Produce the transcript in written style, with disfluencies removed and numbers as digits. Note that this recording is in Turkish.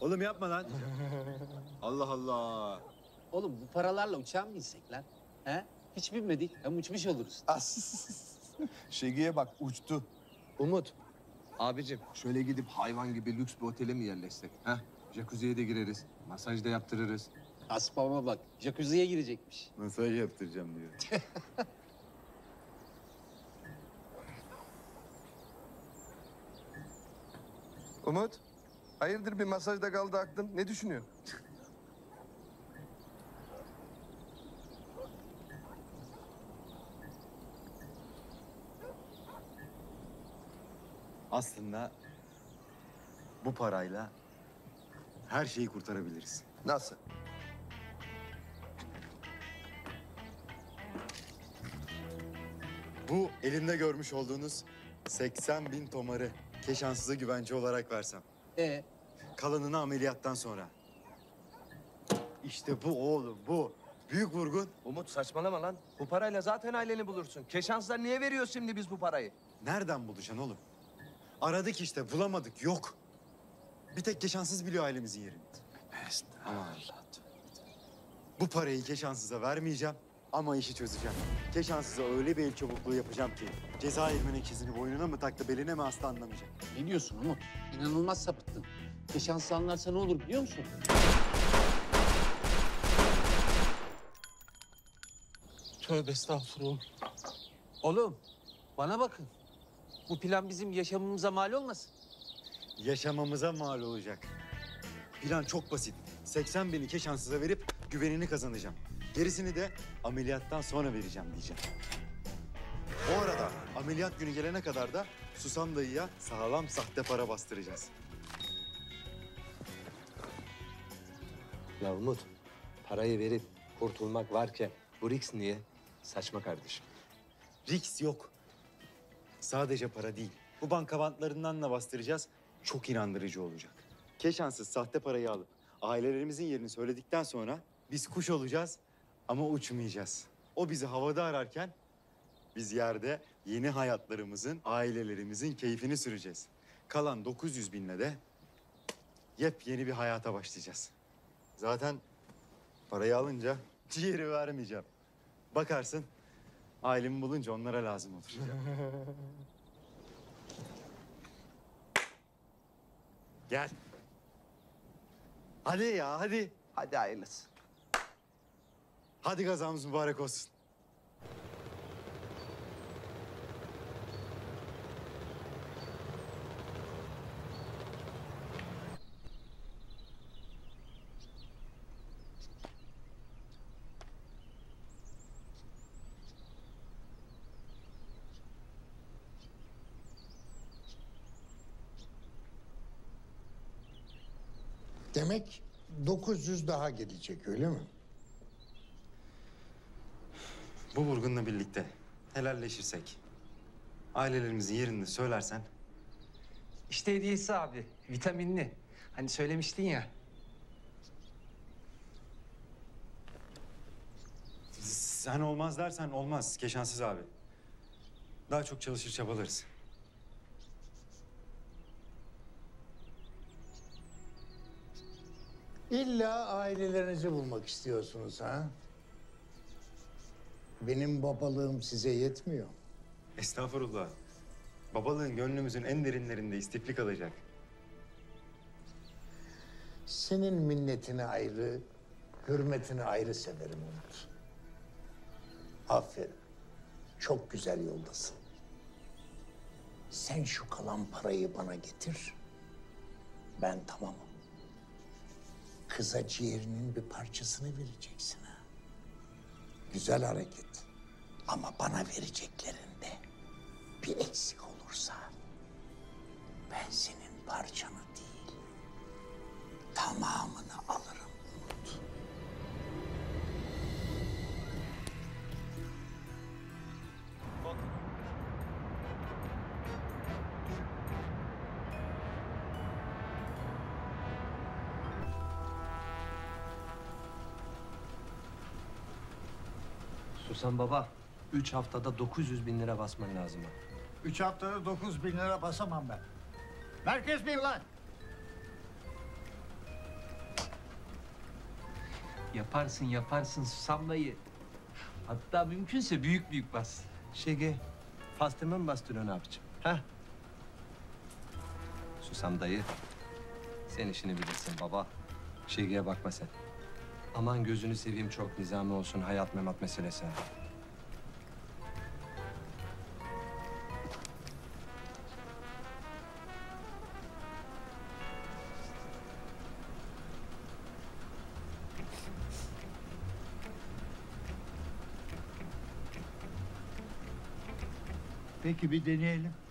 Oğlum yapma lan. Allah Allah. Oğlum bu paralarla uçağa mı insek lan? He? Hiç binmedik. Hem uçmuş oluruz. Şege'ye bak, uçtu. Umut, abicim şöyle gidip hayvan gibi lüks bir otele mi yerleşsek? Heh, jacuzziye de gireriz, masaj da yaptırırız. Aspama bak, jacuzziye girecekmiş. Masaj yaptıracağım diyor. Umut, hayırdır bir masajda kaldı aklın, ne düşünüyorsun? Aslında bu parayla her şeyi kurtarabiliriz. Nasıl? Bu elimde görmüş olduğunuz 80.000 tomarı Keşansız'a güvence olarak versem. Kalanını ameliyattan sonra. İşte bu oğlum, bu. Büyük vurgun. Umut saçmalama lan. Bu parayla zaten aileni bulursun. Keşansız'a niye veriyoruz şimdi biz bu parayı? Nereden bulacaksın oğlum? Aradık işte, bulamadık, yok. Bir tek Keşansız biliyor ailemizin yerini. Aman Allah. Bu parayı Keşansız'a vermeyeceğim ama işi çözeceğim. Keşansız'a öyle bir el çabukluğu yapacağım ki Cezayir'in ikizini boynuna mı taktı, beline mi hasta anlamayacak. Ne diyorsun Umut? İnanılmaz sapıttın. Keşansız anlarsa ne olur biliyor musun? Tövbe estağfurullah. Oğlum, bana bakın. Bu plan bizim yaşamımıza mal olmasın? Yaşamamıza mal olacak. Plan çok basit. 80.000'i Keşansız'a verip güvenini kazanacağım. Gerisini de ameliyattan sonra vereceğim diyeceğim. O arada ameliyat günü gelene kadar da Susam dayıya sağlam sahte para bastıracağız. Ya Umut, parayı verip kurtulmak varken bu risk niye? Saçma kardeşim. Risk yok. Sadece para değil, bu banka bantlarından da bastıracağız, çok inandırıcı olacak. Keşansız sahte parayı alıp ailelerimizin yerini söyledikten sonra biz kuş olacağız ama uçmayacağız. O bizi havada ararken biz yerde yeni hayatlarımızın, ailelerimizin keyfini süreceğiz. Kalan 900.000'le de yepyeni bir hayata başlayacağız. Zaten parayı alınca ciğeri vermeyeceğim. Bakarsın. Ailemi bulunca onlara lazım olur. Gel. Hadi ya, hadi. Hadi hayırlısı. Hadi kazamız mübarek olsun. Demek 900 daha gelecek, öyle mi? Bu vurgunla birlikte helalleşirsek, ailelerimizin yerini söylersen... İşte hediyesi abi, vitaminli. Hani söylemiştin ya. Sen olmaz dersen olmaz Keşansız abi. Daha çok çalışır çabalarız. İlla ailelerinizi bulmak istiyorsunuz ha? Benim babalığım size yetmiyor. Estağfurullah. Babalığın gönlümüzün en derinlerinde istiflik alacak. Senin minnetini ayrı, hürmetini ayrı severim Umut. Aferin. Çok güzel yoldasın. Sen şu kalan parayı bana getir. Ben tamamım. Kıza ciğerinin bir parçasını vereceksin ha. Güzel hareket. Ama bana vereceklerinde bir eksik olursa ben senin parçanı değil, tamamını alırım Umut. Susam baba, 3 haftada 900.000 lira basman lazım. 3 haftada 9.000 lira basamam ben. Merkez miyim lan? Yaparsın, yaparsın Susamlayı. Hatta mümkünse büyük büyük bas. Şege, fasteme mi bastırıyorsun abicim? Heh. Susam dayı, sen işini bilirsin baba. Şege'ye bakma sen. Aman gözünü seveyim, çok nizamlı olsun hayat memat meselesi. Peki bir deneyelim.